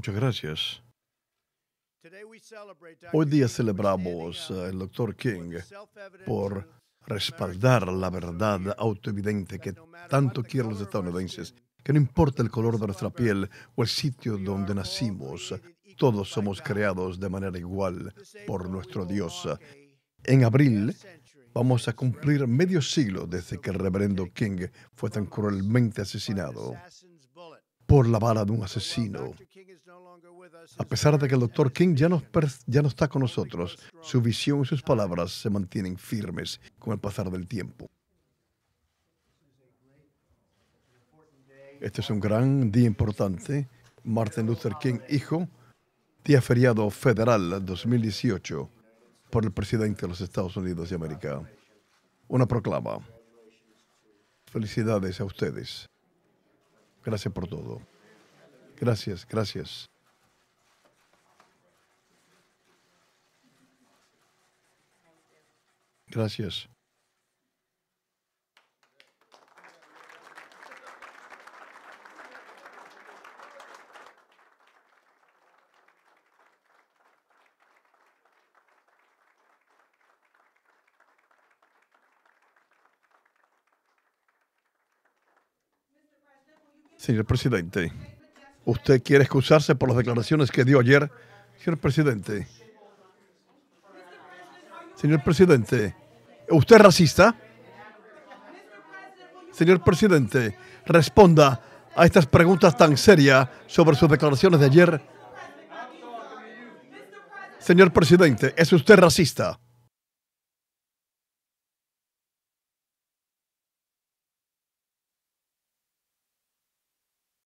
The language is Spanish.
Muchas gracias. Hoy día celebramos al Dr. King por respaldar la verdad autoevidente que tanto quieren los estadounidenses, que no importa el color de nuestra piel o el sitio donde nacimos, todos somos creados de manera igual por nuestro Dios. En abril vamos a cumplir medio siglo desde que el reverendo King fue tan cruelmente asesinado por la bala de un asesino. A pesar de que el Dr. King ya no está con nosotros, su visión y sus palabras se mantienen firmes con el pasar del tiempo. Este es un gran día importante. Martin Luther King, hijo, día feriado federal 2018 por el presidente de los Estados Unidos de América. Una proclama. Felicidades a ustedes. Gracias por todo. Gracias, gracias. Gracias. Señor presidente, ¿usted quiere excusarse por las declaraciones que dio ayer? Señor presidente. Señor presidente, ¿usted es racista? Señor presidente, responda a estas preguntas tan serias sobre sus declaraciones de ayer. Señor presidente, ¿es usted racista?